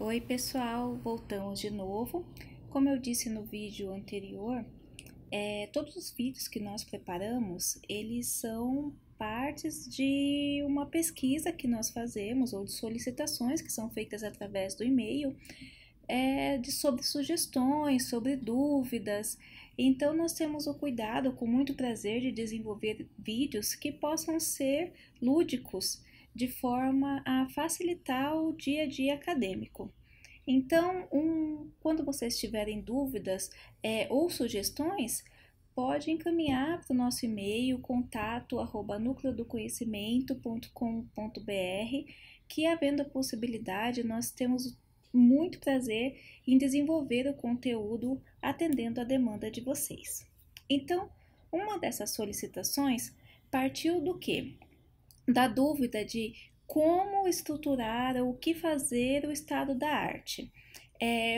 Oi pessoal, voltamos de novo. Como eu disse no vídeo anterior, todos os vídeos que nós preparamos, eles são partes de uma pesquisa que nós fazemos ou de solicitações que são feitas através do e-mail sobre sugestões, sobre dúvidas. Então nós temos o cuidado, com muito prazer, de desenvolver vídeos que possam ser lúdicos, de forma a facilitar o dia a dia acadêmico. Então, quando vocês tiverem dúvidas ou sugestões, pode encaminhar para o nosso e-mail contato@nucleodoconhecimento.com.br, que, havendo a possibilidade, nós temos muito prazer em desenvolver o conteúdo atendendo à demanda de vocês. Então, uma dessas solicitações partiu do quê? Da dúvida de como estruturar ou o que fazer o estado da arte.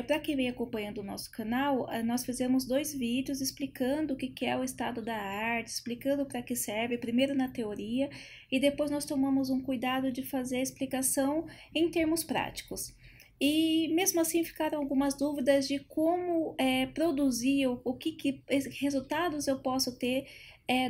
Para quem vem acompanhando o nosso canal, nós fizemos dois vídeos explicando o que é o estado da arte, explicando para que serve, primeiro na teoria, e depois nós tomamos um cuidado de fazer a explicação em termos práticos. E mesmo assim ficaram algumas dúvidas de como produzir, que resultados eu posso ter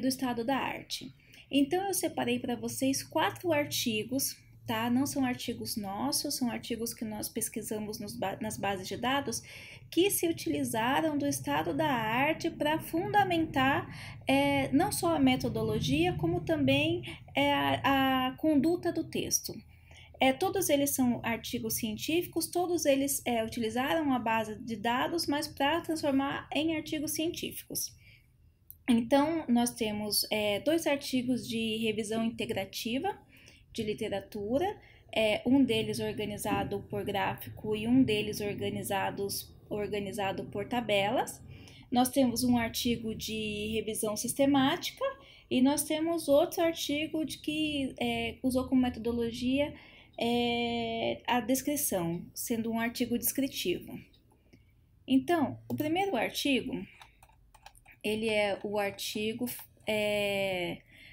do estado da arte. Então, eu separei para vocês 4 artigos, tá? Não são artigos nossos, são artigos que nós pesquisamos nas bases de dados, que se utilizaram do estado da arte para fundamentar não só a metodologia, como também a conduta do texto. Todos eles são artigos científicos, todos eles utilizaram a base de dados, mas para transformar em artigos científicos. Então, nós temos 2 artigos de revisão integrativa de literatura, um deles organizado por gráfico e um deles organizado por tabelas. Nós temos um artigo de revisão sistemática e nós temos outro artigo que usou como metodologia a descrição, sendo um artigo descritivo. Então, o primeiro artigo... ele é o artigo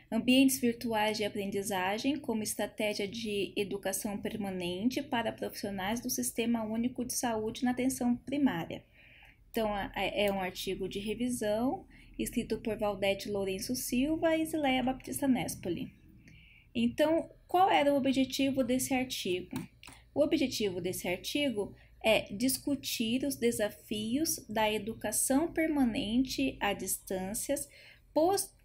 Ambientes Virtuais de Aprendizagem como Estratégia de Educação Permanente para Profissionais do Sistema Único de Saúde na Atenção Primária. Então, é um artigo de revisão, escrito por Valdete Lourenço Silva e Zileia Baptista Nespoli. Então, qual era o objetivo desse artigo? O objetivo desse artigo é discutir os desafios da educação permanente à distância,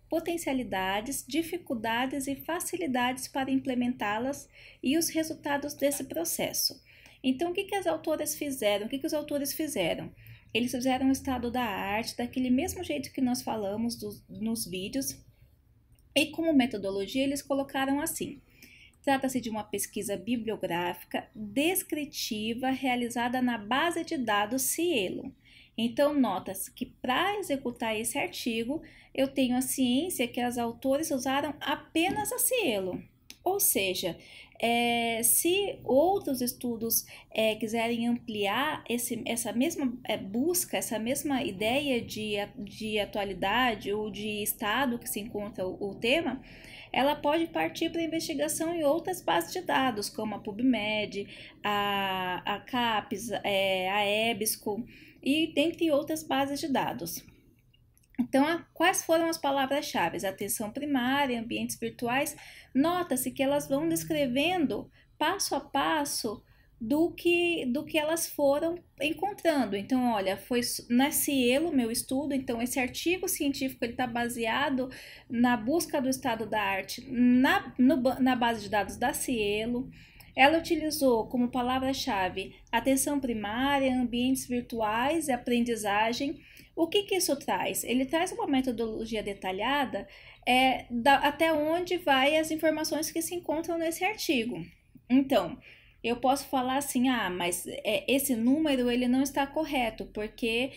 potencialidades, dificuldades e facilidades para implementá-las e os resultados desse processo. Então, o que as autoras fizeram? Eles fizeram um estado da arte, daquele mesmo jeito que nós falamos nos vídeos, e como metodologia eles colocaram assim: trata-se de uma pesquisa bibliográfica descritiva realizada na base de dados SciELO. Então, nota-se que para executar esse artigo, eu tenho a ciência que as autores usaram apenas a SciELO. Ou seja, se outros estudos quiserem ampliar essa mesma busca, essa mesma ideia de atualidade ou de estado que se encontra o tema, ela pode partir para investigação em outras bases de dados, como a PubMed, a CAPES, a EBSCO e dentre outras bases de dados. Então, quais foram as palavras-chave? Atenção primária, ambientes virtuais. Nota-se que elas vão descrevendo passo a passo do que elas foram encontrando. Então, olha, foi na SciELO o meu estudo, então esse artigo científico está baseado na busca do estado da arte na base de dados da SciELO. Ela utilizou como palavra-chave atenção primária, ambientes virtuais e aprendizagem. O que isso traz? Ele traz uma metodologia detalhada até onde vai as informações que se encontram nesse artigo. Então, eu posso falar assim, mas esse número ele não está correto, porque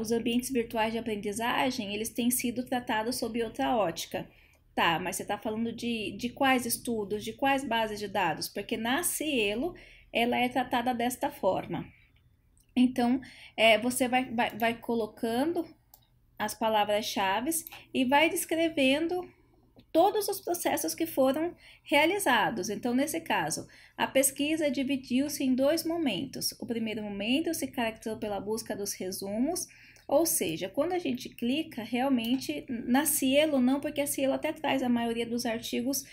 os ambientes virtuais de aprendizagem eles têm sido tratados sob outra ótica. Tá, mas você está falando de quais estudos, de quais bases de dados? Porque na SciELO ela é tratada desta forma. Então, você vai colocando as palavras-chave e vai descrevendo todos os processos que foram realizados. Então, nesse caso, a pesquisa dividiu-se em dois momentos. O primeiro momento se caracterizou pela busca dos resumos, ou seja, quando a gente clica, realmente, na SciELO não, porque a SciELO até traz a maioria dos artigos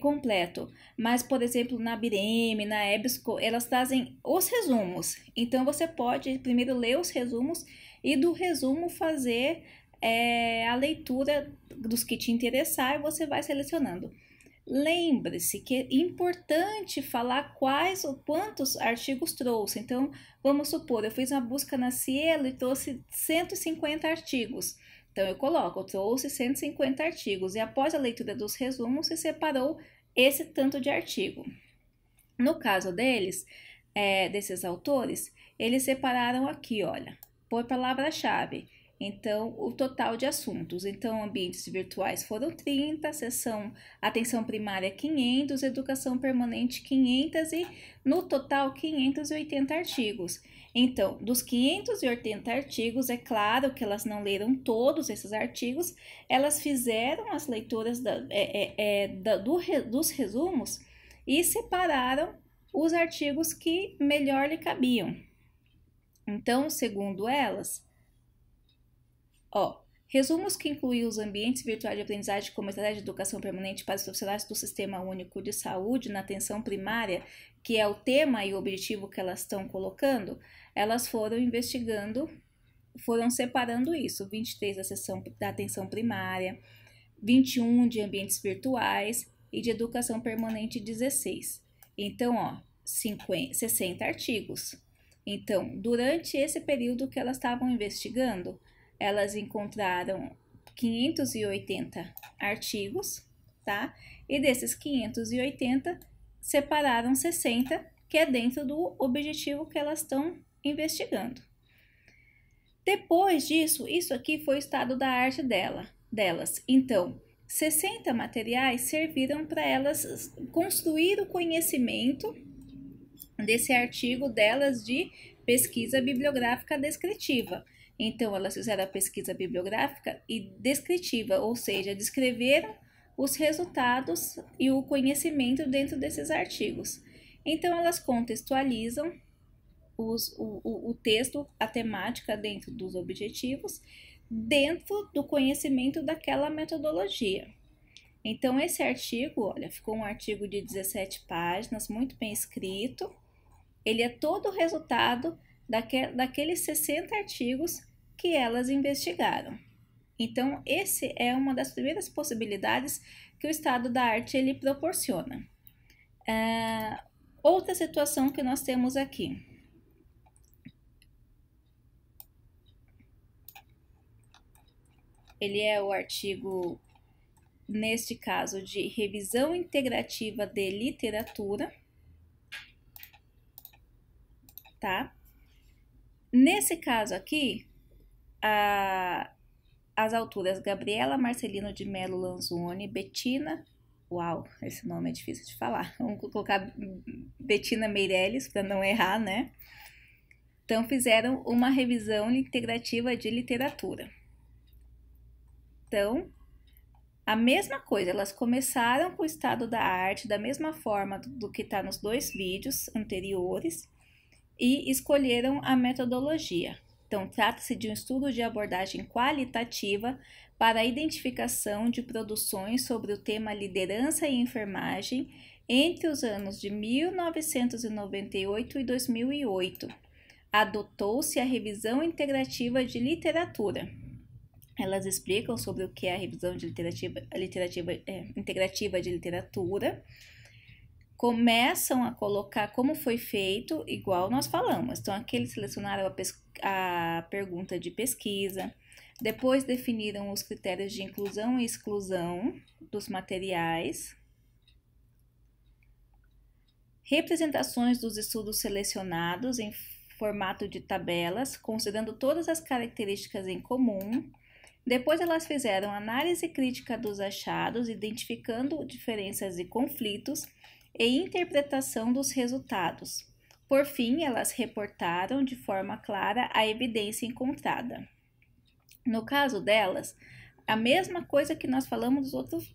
completo. Mas, por exemplo, na Bireme, na EBSCO, elas trazem os resumos. Então, você pode primeiro ler os resumos e do resumo fazer a leitura dos que te interessar e você vai selecionando. Lembre-se que é importante falar quais ou quantos artigos trouxe. Então, vamos supor, eu fiz uma busca na SciELO e trouxe 150 artigos. Então, eu coloco, trouxe 150 artigos e após a leitura dos resumos, se separou esse tanto de artigo. No caso deles, desses autores, eles separaram aqui, olha, por palavra-chave. Então, o total de assuntos. Então, ambientes virtuais foram 30, sessão atenção primária 500, educação permanente 500 e, no total, 580 artigos. Então, dos 580 artigos, é claro que elas não leram todos esses artigos, elas fizeram as leituras dos resumos e separaram os artigos que melhor lhe cabiam. Então, segundo elas, resumos que incluem os ambientes virtuais de aprendizagem como estratégia de educação permanente para os profissionais do Sistema Único de Saúde na atenção primária, que é o tema e o objetivo que elas estão colocando, elas foram investigando, foram separando isso, 23 da atenção primária, 21 de ambientes virtuais e de educação permanente 16. Então, 60 artigos. Então, durante esse período que elas estavam investigando, elas encontraram 580 artigos, tá? E desses 580, separaram 60, que é dentro do objetivo que elas estão investigando. Depois disso, isso aqui foi o estado da arte delas. Então, 60 materiais serviram para elas construir o conhecimento desse artigo delas de pesquisa bibliográfica descritiva. Então, elas fizeram a pesquisa bibliográfica e descritiva, ou seja, descreveram os resultados e o conhecimento dentro desses artigos. Então, elas contextualizam o texto, a temática dentro dos objetivos, dentro do conhecimento daquela metodologia. Então, esse artigo, olha, ficou um artigo de 17 páginas, muito bem escrito. Ele é todo o resultado daqueles 60 artigos que elas investigaram. Então, essa é uma das primeiras possibilidades que o estado da arte ele proporciona. Outra situação que nós temos aqui. Ele é o artigo, neste caso, de revisão integrativa de literatura, tá? Nesse caso aqui, as autoras Gabriela Marcelino de Melo Lanzoni, Bettina, esse nome é difícil de falar, vamos colocar Bettina Meirelles para não errar, né? Então, fizeram uma revisão integrativa de literatura. Então, a mesma coisa, elas começaram com o estado da arte, da mesma forma do que está nos dois vídeos anteriores, e escolheram a metodologia. Então, trata-se de um estudo de abordagem qualitativa para a identificação de produções sobre o tema liderança e enfermagem entre os anos de 1998 e 2008. Adotou-se a revisão integrativa de literatura. Elas explicam sobre o que é a revisão de integrativa de literatura. Começam a colocar como foi feito, igual nós falamos. Então, aqui eles selecionaram a pergunta de pesquisa, depois definiram os critérios de inclusão e exclusão dos materiais, representações dos estudos selecionados em formato de tabelas, considerando todas as características em comum. Depois, elas fizeram análise crítica dos achados, identificando diferenças e conflitos, e interpretação dos resultados. Por fim, elas reportaram de forma clara a evidência encontrada. No caso delas, a mesma coisa que nós falamos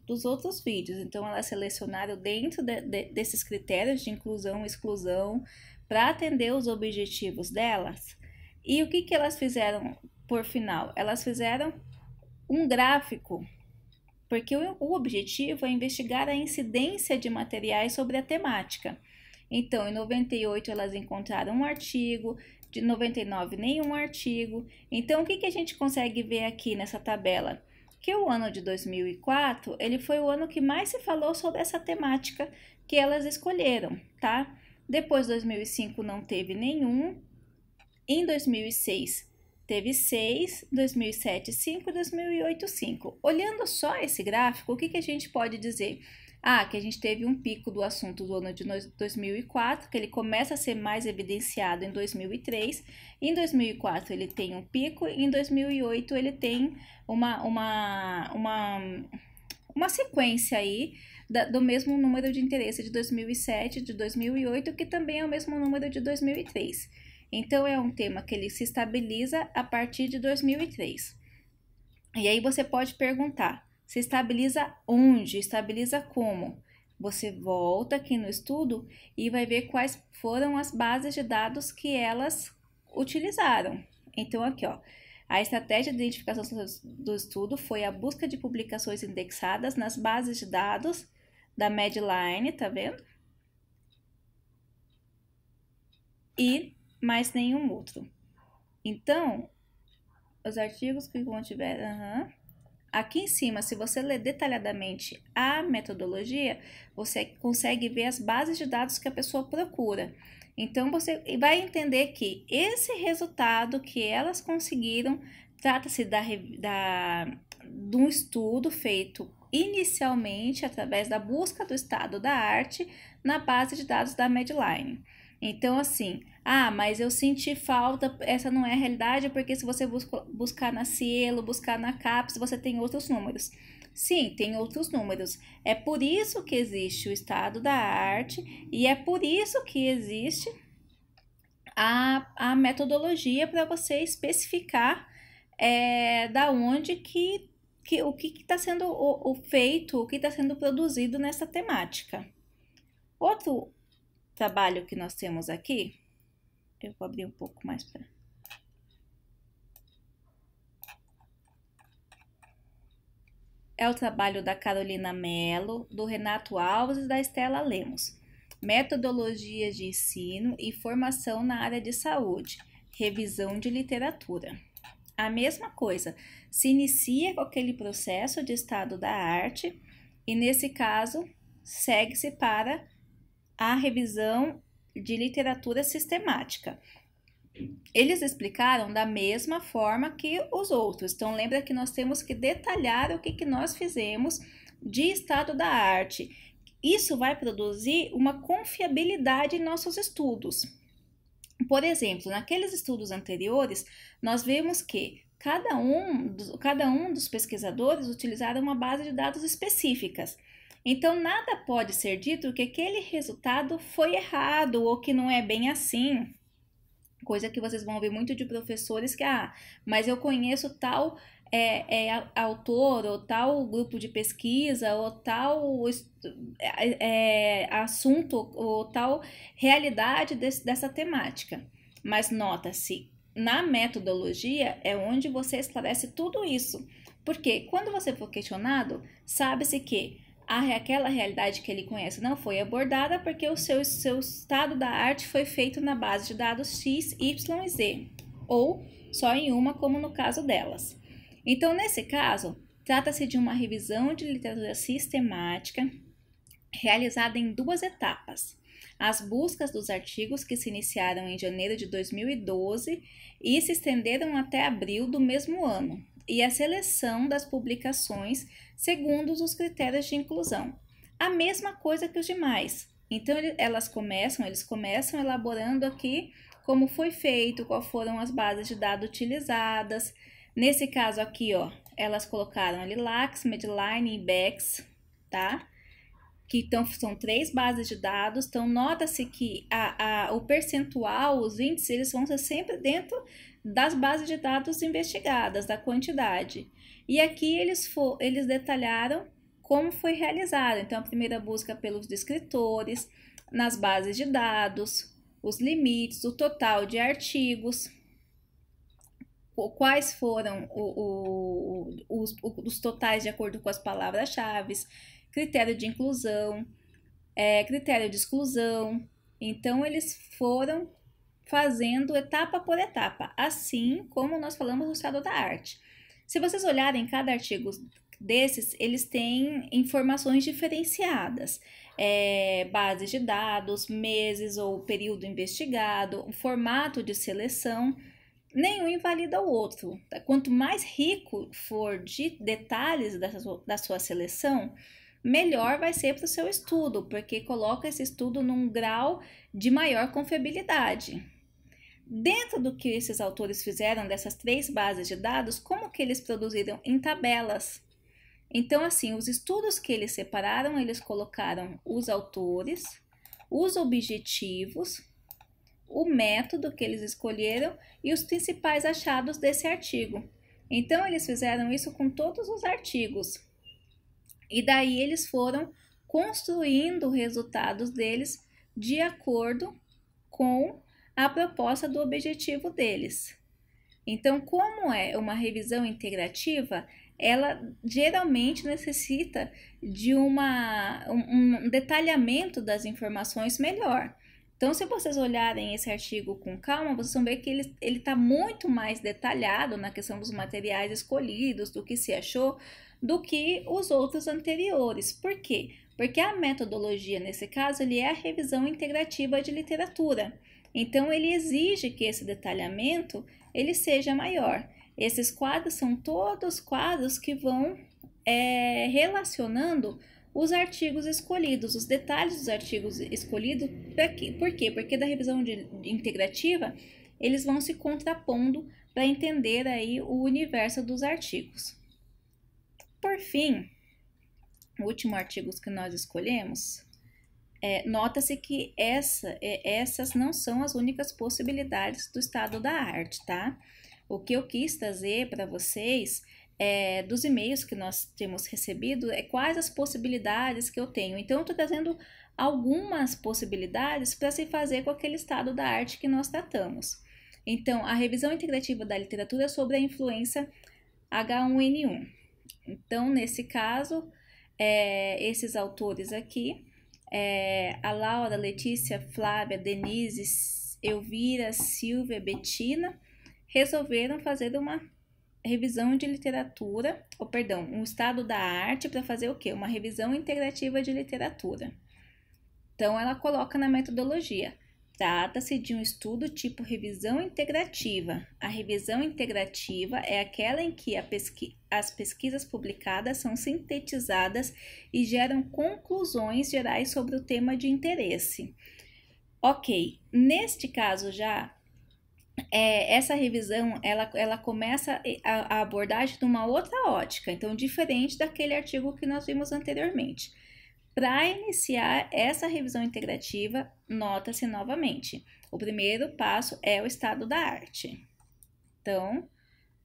dos outros vídeos. Então, elas selecionaram dentro desses critérios de inclusão e exclusão para atender os objetivos delas. E o que que elas fizeram por final? Elas fizeram um gráfico, porque o objetivo é investigar a incidência de materiais sobre a temática. Então, em 98 elas encontraram um artigo, de 99 nenhum artigo. Então, o que que a gente consegue ver aqui nessa tabela? Que o ano de 2004, ele foi o ano que mais se falou sobre essa temática que elas escolheram, tá? Depois, 2005 não teve nenhum, em 2006 teve 6, 2007 5, 2008 5. Olhando só esse gráfico, o que que a gente pode dizer? Ah, que a gente teve um pico do assunto do ano de 2004, que ele começa a ser mais evidenciado em 2003. Em 2004 ele tem um pico, em 2008 ele tem uma sequência aí do mesmo número de interesse de 2007, de 2008, que também é o mesmo número de 2003. Então, é um tema que ele se estabiliza a partir de 2003. E aí você pode perguntar, se estabiliza onde? Estabiliza como? Você volta aqui no estudo e vai ver quais foram as bases de dados que elas utilizaram. Então, aqui, ó, a estratégia de identificação do estudo foi a busca de publicações indexadas nas bases de dados da Medline, tá vendo? E mais nenhum outro. Então, os artigos que contiveram... Aqui em cima, se você ler detalhadamente a metodologia, você consegue ver as bases de dados que a pessoa procura. Então, você vai entender que esse resultado que elas conseguiram trata-se de um estudo feito inicialmente através da busca do estado da arte na base de dados da Medline. Então, assim, ah, mas eu senti falta, essa não é a realidade, porque se você buscar na SciELO, buscar na CAPES, você tem outros números. Sim, tem outros números. É por isso que existe o estado da arte e é por isso que existe a metodologia para você especificar da onde o que está sendo feito, o que está sendo produzido nessa temática. Outro trabalho que nós temos aqui, eu vou abrir um pouco mais para... É o trabalho da Carolina Mello, do Renato Alves e da Estela Lemos. Metodologias de ensino e formação na área de saúde, revisão de literatura. A mesma coisa, se inicia com aquele processo de estado da arte e, nesse caso, segue-se para a revisão de literatura sistemática. Eles explicaram da mesma forma que os outros. Então, lembra que nós temos que detalhar o que nós fizemos de estado da arte. Isso vai produzir uma confiabilidade em nossos estudos. Por exemplo, naqueles estudos anteriores, nós vimos que cada um dos pesquisadores utilizaram uma base de dados específicas. Então, nada pode ser dito que aquele resultado foi errado ou que não é bem assim. Coisa que vocês vão ver muito de professores que, ah, mas eu conheço tal autor, ou tal grupo de pesquisa, ou tal assunto, ou tal realidade dessa temática. Mas nota-se, na metodologia é onde você esclarece tudo isso. Porque quando você for questionado, sabe-se que aquela realidade que ele conhece não foi abordada porque o seu estado da arte foi feito na base de dados X, Y e Z, ou só em uma, como no caso delas. Então, nesse caso, trata-se de uma revisão de literatura sistemática realizada em duas etapas. As buscas dos artigos que se iniciaram em janeiro de 2012 e se estenderam até abril do mesmo ano, e a seleção das publicações segundo os critérios de inclusão. A mesma coisa que os demais. Então, eles começam elaborando aqui como foi feito, quais foram as bases de dados utilizadas. Nesse caso aqui, ó, elas colocaram LILACS, Medline e BEX, tá? Que então são três bases de dados. Então, nota-se que o percentual, os índices, eles vão ser sempre dentro das bases de dados investigadas, da quantidade. E aqui eles detalharam como foi realizado. Então, a primeira busca pelos descritores, nas bases de dados, os limites, o total de artigos, quais foram os totais de acordo com as palavras-chave, critério de inclusão, critério de exclusão. Então, eles foram fazendo etapa por etapa, assim como nós falamos no estado da arte. Se vocês olharem cada artigo desses, eles têm informações diferenciadas, bases de dados, meses ou período investigado, formato de seleção. Nenhum invalida o outro. Quanto mais rico for de detalhes da sua seleção, melhor vai ser para o seu estudo, porque coloca esse estudo num grau de maior confiabilidade. Dentro do que esses autores fizeram dessas três bases de dados, como que eles produziram em tabelas? Então, assim, os estudos que eles separaram, eles colocaram os autores, os objetivos, o método que eles escolheram e os principais achados desse artigo. Então, eles fizeram isso com todos os artigos. E daí, eles foram construindo resultados deles de acordo com a proposta do objetivo deles. Então, como é uma revisão integrativa, ela geralmente necessita de um detalhamento das informações melhor. Então, se vocês olharem esse artigo com calma, vocês vão ver que ele está muito mais detalhado na questão dos materiais escolhidos, do que se achou, do que os outros anteriores. Por quê? Porque a metodologia, nesse caso, ele é a revisão integrativa de literatura. Então, ele exige que esse detalhamento ele seja maior. Esses quadros são todos quadros que vão relacionando os artigos escolhidos, os detalhes dos artigos escolhidos. Por quê? Porque da revisão integrativa, eles vão se contrapondo para entender aí o universo dos artigos. Por fim, o último artigo que nós escolhemos, nota-se que essas não são as únicas possibilidades do estado da arte, tá? O que eu quis trazer para vocês dos e-mails que nós temos recebido, quais as possibilidades que eu tenho. Então, eu estou trazendo algumas possibilidades para se fazer com aquele estado da arte que nós tratamos. Então, a revisão integrativa da literatura sobre a influenza H1N1. Então, nesse caso, esses autores aqui, a Laura, Letícia, Flávia, Denise, Elvira, Silvia, Bettina, resolveram fazer uma revisão de literatura, um estado da arte para fazer o quê? Uma revisão integrativa de literatura. Então, ela coloca na metodologia. Trata-se de um estudo tipo revisão integrativa. A revisão integrativa é aquela em que as pesquisas publicadas são sintetizadas e geram conclusões gerais sobre o tema de interesse. Ok, neste caso já, essa revisão, ela começa a abordagem de uma outra ótica, então diferente daquele artigo que nós vimos anteriormente. Para iniciar essa revisão integrativa, nota-se novamente, o primeiro passo é o estado da arte. Então,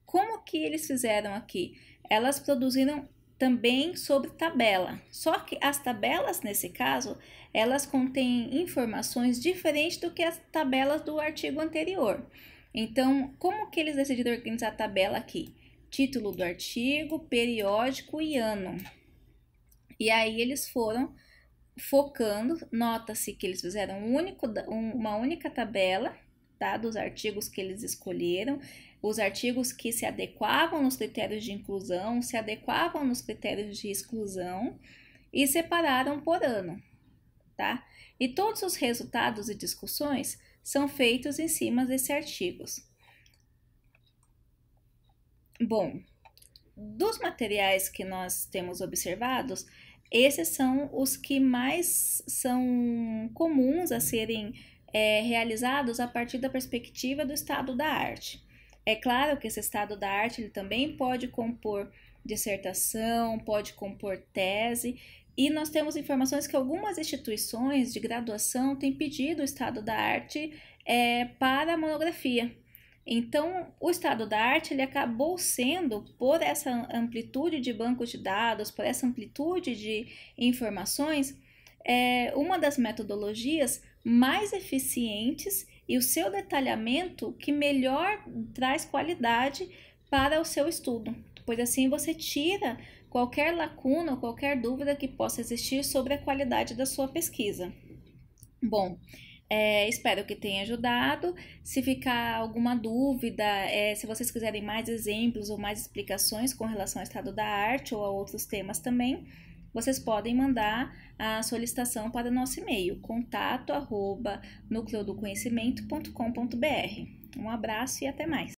como que eles fizeram aqui? Elas produziram também sobre tabela, só que as tabelas, nesse caso, elas contêm informações diferentes do que as tabelas do artigo anterior. Então, como que eles decidiram organizar a tabela aqui? Título do artigo, periódico e ano. E aí, eles foram focando, nota-se que eles fizeram uma única tabela, tá, dos artigos que eles escolheram, os artigos que se adequavam nos critérios de inclusão, se adequavam nos critérios de exclusão e separaram por ano, tá? E todos os resultados e discussões são feitos em cima desses artigos. Bom, dos materiais que nós temos observados, esses são os que mais são comuns a serem realizados a partir da perspectiva do estado da arte. É claro que esse estado da arte ele também pode compor dissertação, pode compor tese, e nós temos informações que algumas instituições de graduação têm pedido o estado da arte para monografia. Então, o estado da arte ele acabou sendo, por essa amplitude de bancos de dados, por essa amplitude de informações, uma das metodologias mais eficientes e o seu detalhamento que melhor traz qualidade para o seu estudo, pois assim você tira qualquer lacuna ou qualquer dúvida que possa existir sobre a qualidade da sua pesquisa. Bom, espero que tenha ajudado. Se ficar alguma dúvida, se vocês quiserem mais exemplos ou mais explicações com relação ao estado da arte ou a outros temas também, vocês podem mandar a solicitação para o nosso e-mail, contato@nucleodoconhecimento.com.br. Um abraço e até mais!